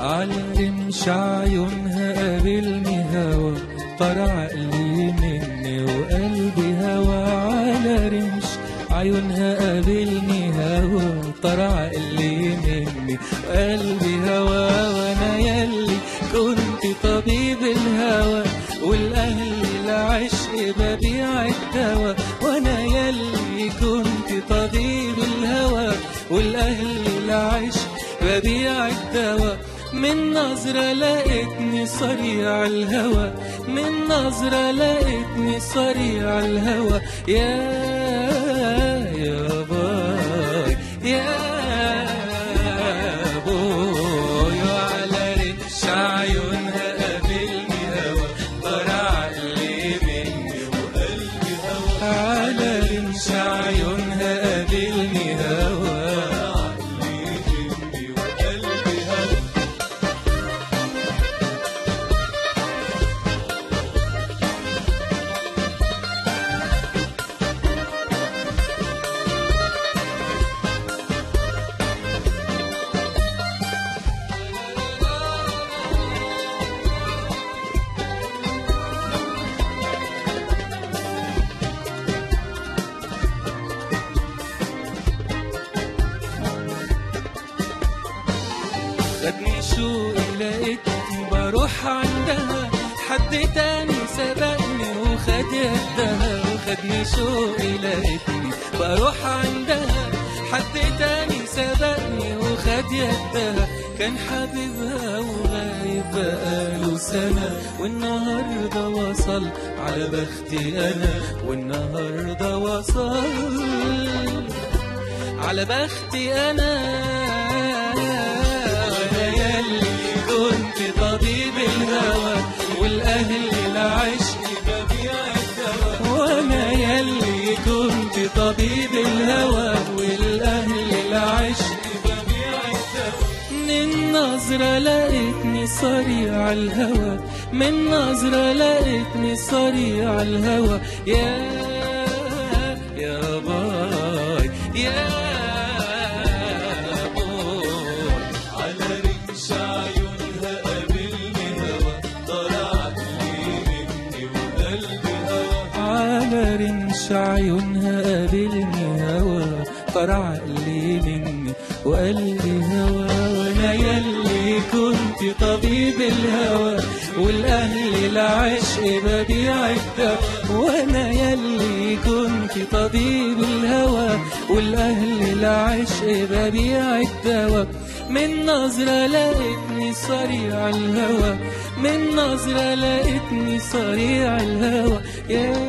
علم شعيونها قابلني هوا، طار عقلي مني وقلبي هوا. على رمش عيونها قابلني هوا، طار عقلي مني وقلبي هوا. وانا يلي كنت طبيب الهوا والاهل العشق ببيع الدوا. وانا يلي كنت طبيب الهوا والاهل العشق ببيع الدوا. من نظرة لقيتني صريع الهوى، من نظرة لقيتني صريع الهوى. يا باي يا بوي، على رمش عيونها قابلني هوى، طار عقلي مني وقلبي هوى. على رمش عيونها قابلني هوى، خدني شوقي لقيتني بروح عندها، حد تاني سبقني وخد يدها. وخدني شوقي لقيتني بروح عندها، حد تاني سبقني وخد يدها. كان حبيبها وغايب بقاله سنة، والنهارده وصل على بختي أنا، والنهارده وصل على بختي أنا. كنت طبيب الهوى والاهل العشق ببيع الدوا. وانا يلي كنت طبيب الهوى والاهل العشق ببيع الدوا. من نظرة لقيتني صريع الهوى، من نظرة لقيتني صريع الهوى. يا باي يا رمش عيونها قابلني هوا، طار عقلي مني وقلبي هوا. وانا يلي كنت طبيب الهوى والاهل العشق ببيع الدوا. وانا يلي كنت طبيب الهوى والاهل العشق ببيع الدوا. من نظرة لقيتني صريع الهوى، من نظرة لقيتني صريع الهوى.